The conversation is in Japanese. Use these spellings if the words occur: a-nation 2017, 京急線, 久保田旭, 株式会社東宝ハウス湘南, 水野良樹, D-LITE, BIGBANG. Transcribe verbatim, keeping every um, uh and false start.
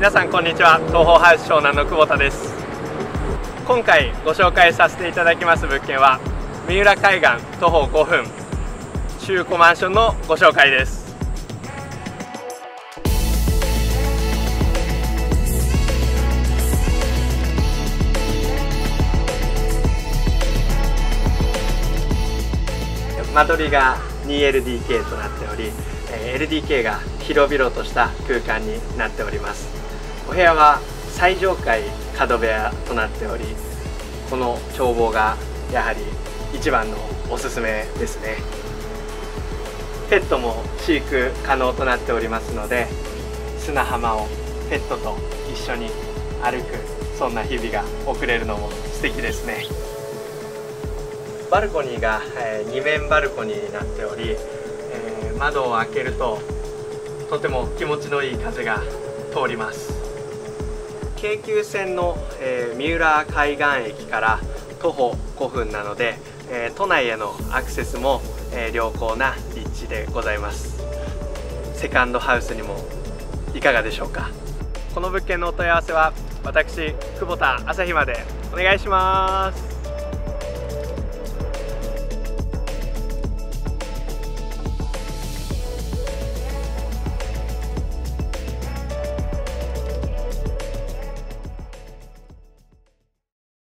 皆さんこんにちは。東宝ハウス湘南の久保田です。今回ご紹介させていただきます物件は三浦海岸徒歩ごふん中古マンションのご紹介です。間取りが ツーエルディーケー となっており、 エルディーケー が広々とした空間になっております。お部屋は最上階角部屋となっており、この眺望がやはり一番のおすすめですね。ペットも飼育可能となっておりますので、砂浜をペットと一緒に歩く、そんな日々が送れるのも素敵ですね。バルコニーがに面バルコニーになっており、窓を開けるととても気持ちのいい風が通ります。京急線の三浦海岸駅から徒歩ごふんなので、都内へのアクセスも良好な立地でございます。セカンドハウスにもいかがでしょうか。この物件のお問い合わせは私久保田朝日までお願いします。